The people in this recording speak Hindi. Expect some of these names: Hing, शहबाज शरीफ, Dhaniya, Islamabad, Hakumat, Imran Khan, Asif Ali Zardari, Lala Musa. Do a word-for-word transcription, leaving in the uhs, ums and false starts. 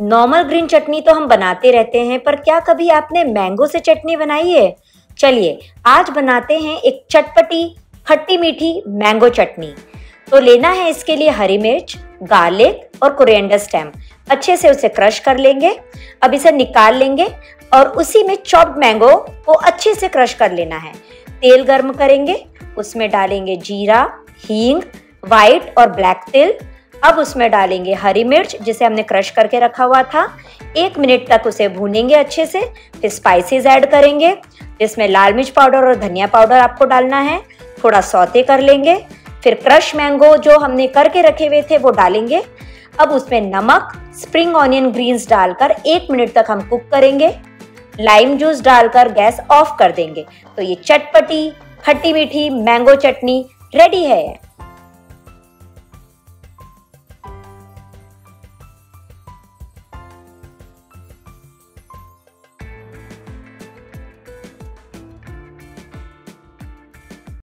नॉर्मल ग्रीन चटनी तो हम बनाते रहते हैं, पर क्या कभी आपने मैंगो से चटनी बनाई है? चलिए आज बनाते हैं एक चटपटी खट्टी मीठी मैंगो चटनी। तो लेना है इसके लिए हरी मिर्च, गार्लिक और कोरिएंडर स्टेम। अच्छे से उसे क्रश कर लेंगे। अब इसे निकाल लेंगे और उसी में चॉप्ड मैंगो को अच्छे से क्रश कर लेना है। तेल गर्म करेंगे, उसमें डालेंगे जीरा, हींग, वाइट और ब्लैक तिल। अब उसमें डालेंगे हरी मिर्च जिसे हमने क्रश करके रखा हुआ था। एक मिनट तक उसे भूनेंगे अच्छे से। फिर स्पाइसेस ऐड करेंगे जिसमें लाल मिर्च पाउडर और धनिया पाउडर आपको डालना है। थोड़ा सौते कर लेंगे। फिर क्रश मैंगो जो हमने करके रखे हुए थे वो डालेंगे। अब उसमें नमक, स्प्रिंग ऑनियन ग्रीन्स डालकर एक मिनट तक हम कुक करेंगे। लाइम जूस डालकर गैस ऑफ कर देंगे। तो ये चटपटी खट्टी मीठी मैंगो चटनी रेडी है।